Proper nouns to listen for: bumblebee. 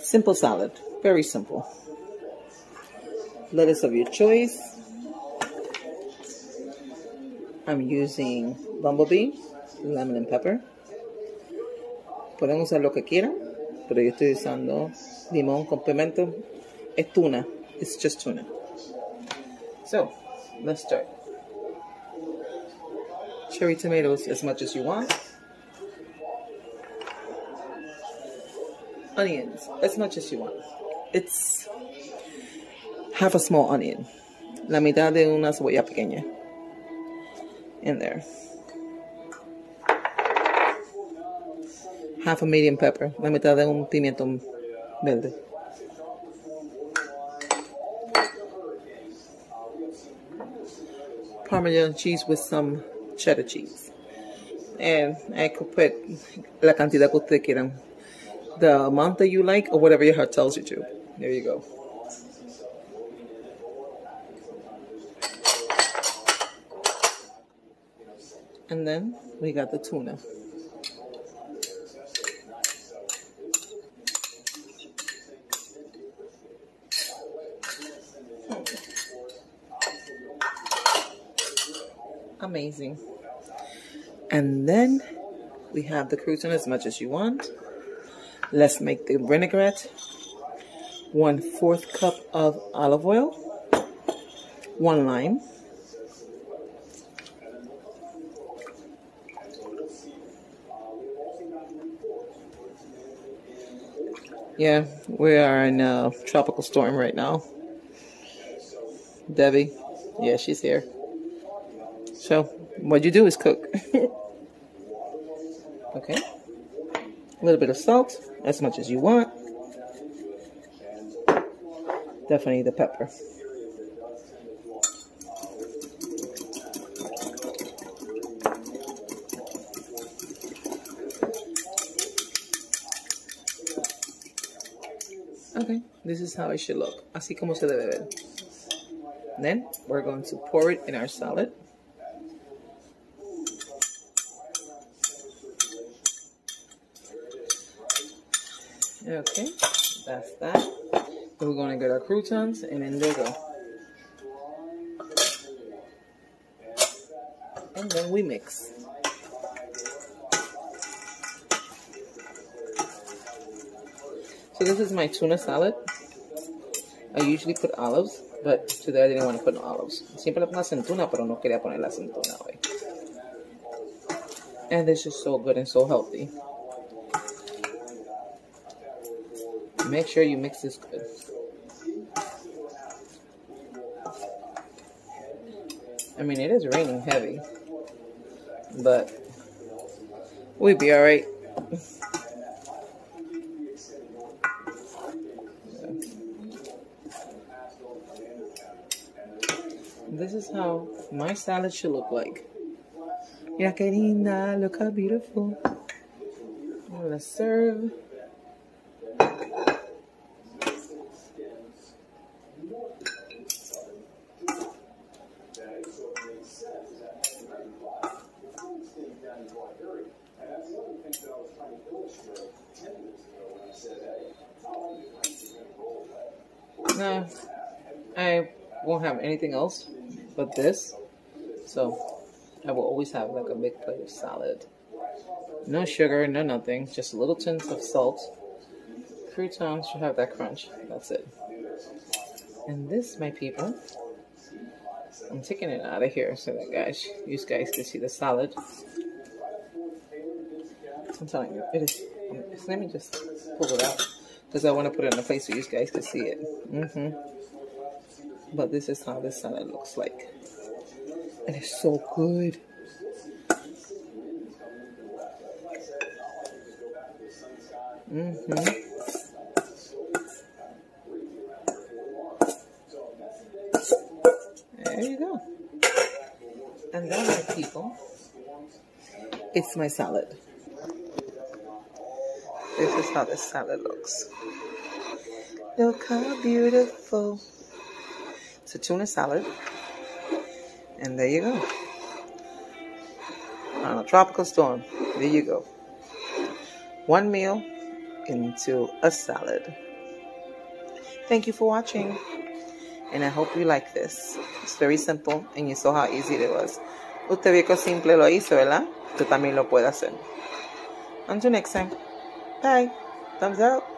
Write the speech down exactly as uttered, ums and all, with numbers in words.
Simple salad, very simple. Lettuce of your choice. I'm using bumblebee, lemon and pepper. Pueden usar lo que quieran, pero yo estoy usando limón con pimiento. Es tuna, it's just tuna. So, let's start. Cherry tomatoes as much as you want. Onions as much as you want. It's half a small onion. La mitad de una cebolla pequeña. In there. Half a medium pepper. La mitad de un pimiento verde. Parmesan cheese with some cheddar cheese. And I could put la cantidad que ustedes quieran. The amount that you like or whatever your heart tells you to. There you go. And then we got the tuna. Amazing. And then we have the crouton as much as you want. Let's make the vinaigrette. One fourth cup of olive oil, one lime, yeah, we are in a tropical storm right now. Debbie, yeah, she's here. So what you do is cook. Okay. A little bit of salt, as much as you want. Definitely the pepper. Okay, this is how it should look. Así como se debe ver. Then we're going to pour it in our salad. Okay, that's that. We're gonna get our croutons and then they go. And then we mix. So this is my tuna salad. I usually put olives, but today I didn't want to put no olives. Siempre le pongo aceituna, pero no quería poner la aceituna hoy. And this is so good and so healthy. Make sure you mix this good. I mean, it is raining heavy, but we'll be all right. This is how my salad should look like. Ya que linda, look how beautiful. I'm gonna serve. No, I won't have anything else but this, so I will always have like a big plate of salad. No sugar, no nothing, just a little tinge of salt. Croutons should have that crunch, that's it. And this, my people, I'm taking it out of here so that guys, you guys can see the salad. I'm telling you, it is, let me just pull it out. Because I want to put it in a place so you guys can see it. Mm-hmm. But this is how this salad looks like. And it's so good. Mm-hmm. There you go. And that, my people, it's my salad. This is how this salad looks. Look how beautiful. It's a tuna salad. And there you go. On a tropical storm. There you go. One meal into a salad. Thank you for watching, and I hope you like this. It's very simple, and you saw how easy it was. Usted vio que simple lo hizo, ¿verdad? Tú también lo puedes hacer. Until next time. Bye. Thumbs up.